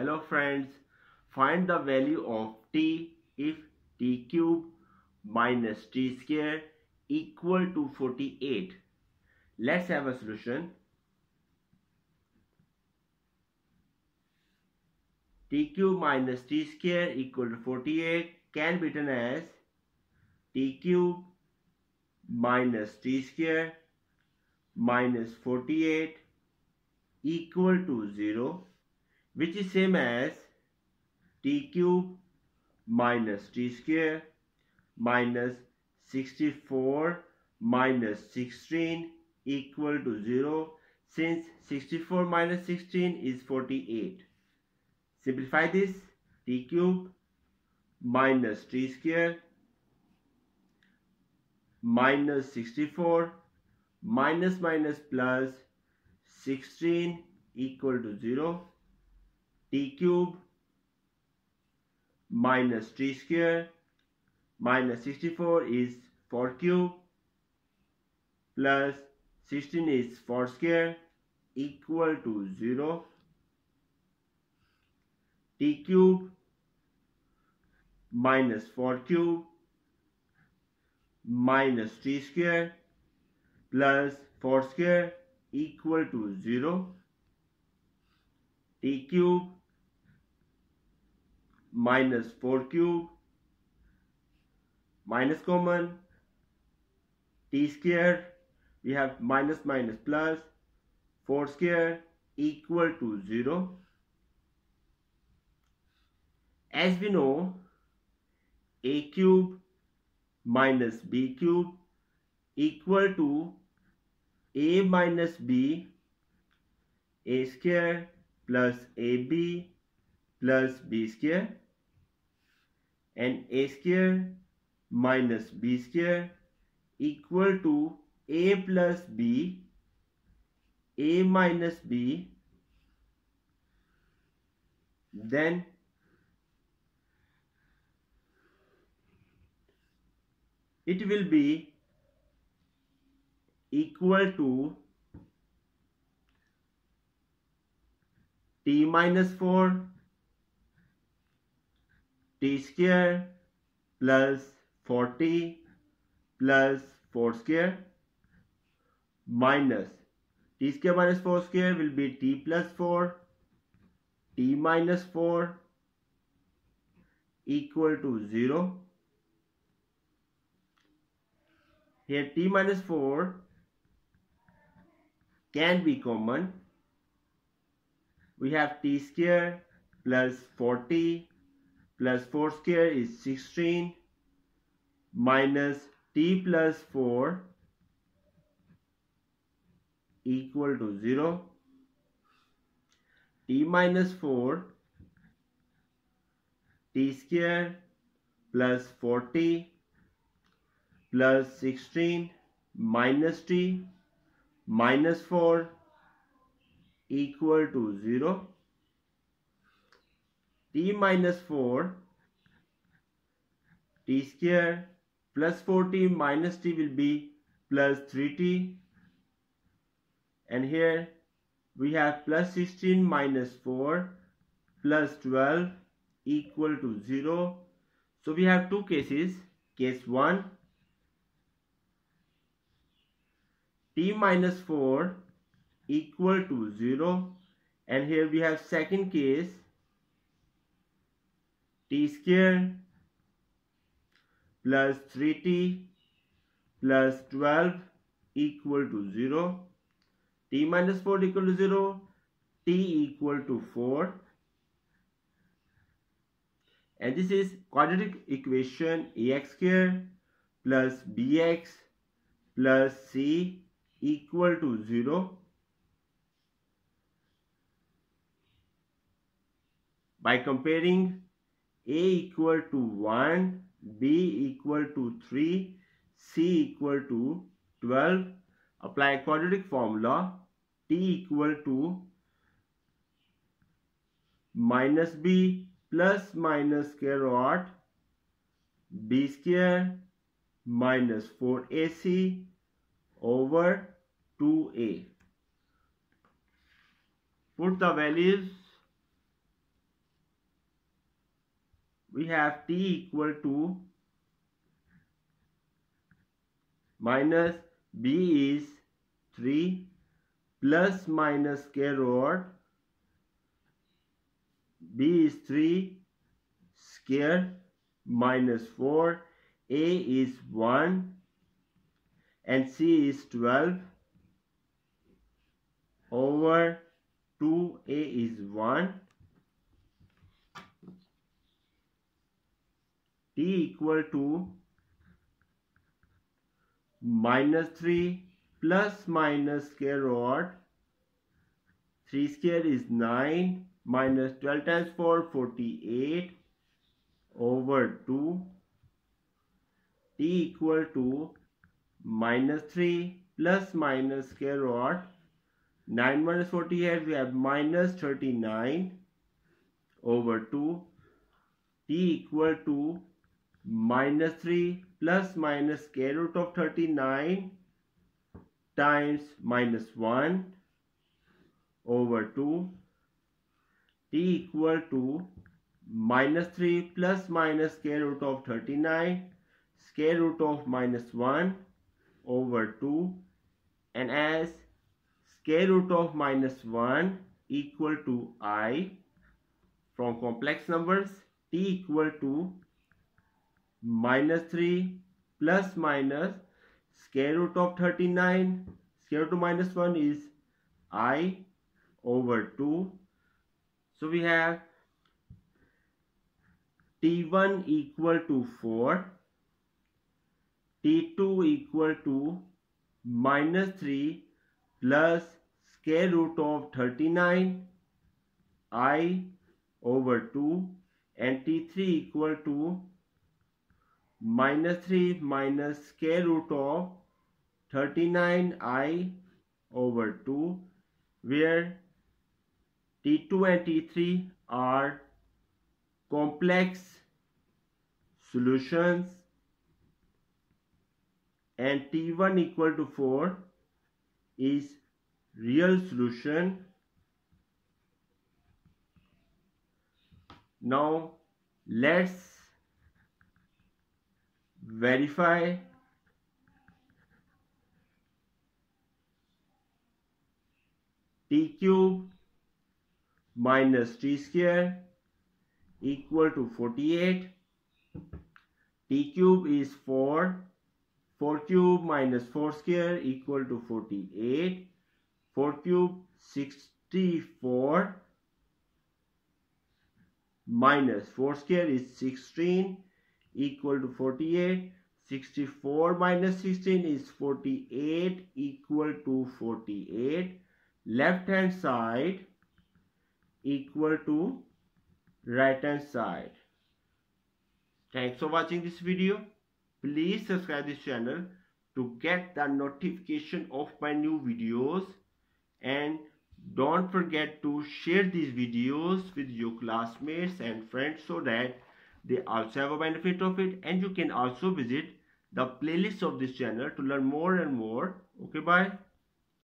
Hello friends, find the value of t if t cube minus t square equal to 48. Let's have a solution. T cube minus t square equal to 48 can be written as t cube minus t square minus 48 equal to 0, which is same as t cube minus t square minus 64 minus 16 equal to 0, since 64 minus 16 is 48. Simplify this. T cube minus t square minus 64 minus plus 16 equal to 0. T cube minus t square minus 64 is 4 cube plus 16 is 4 square equal to 0. T cube minus 4 cube minus t square plus 4 square equal to 0. T cube minus 4 cube minus common t square, we have minus plus 4 square equal to 0. As we know, a cube minus b cube equal to a minus b a square plus ab plus b square, and a square minus b square equal to a plus b, a minus b, then it will be equal to t minus 4 t square plus 4t plus 4 square minus t square minus 4 square will be t plus 4 t minus 4 equal to 0. Here t minus 4 can be common. We have t square plus 4t plus 4 square is 16 minus t plus 4 equal to 0. t minus 4 t square plus 4t plus 16 minus t minus 4 equal to 0. t minus 4 t square plus 4t minus t will be plus 3t, and here we have plus 16 minus 4 plus 12 equal to 0. So we have two cases. Case 1, t minus 4 equal to 0, and here we have second case, t square plus 3t plus 12 equal to 0. t minus 4 equal to 0, t equal to 4, and this is quadratic equation ax square plus bx plus c equal to 0. By comparing a equal to 1, b equal to 3, c equal to 12, apply quadratic formula, t equal to minus b plus minus square root b square minus 4ac over 2a. Put the values we have t equal to minus b is 3 plus minus square root b is 3 square minus 4, a is 1 and c is 12 over 2, a is 1. T equal to minus 3 plus minus square root 3 square is 9 minus 12 times 4 48 over 2. T equal to minus 3 plus minus square root 9 minus 48, we have minus 39 over 2. T equal to minus 3 plus minus square root of 39 times minus 1 over 2. T equal to minus 3 plus minus square root of 39 square root of minus 1 over 2, and as square root of minus 1 equal to I, from complex numbers t equal to minus 3 plus minus square root of 39 square root of minus 1 is I over 2. So we have t1 equal to 4, t2 equal to minus 3 plus square root of 39 I over 2, and t3 equal to minus 3 minus square root of 39 I over 2, where t2 and t3 are complex solutions, and t1 equal to 4 is real solution. Now let's verify t cube minus t square equal to 48. T cube is 4. 4 cube minus 4 square equal to 48. 4 cube 64 minus 4 square is 16 equal to 48. 64 minus 16 is 48 equal to 48. Left hand side equal to right hand side. Thanks for watching this video. Please subscribe this channel to get the notification of my new videos, and don't forget to share these videos with your classmates and friends so that they also have a benefit of it. And you can also visit the playlist of this channel to learn more and more. Okay, bye.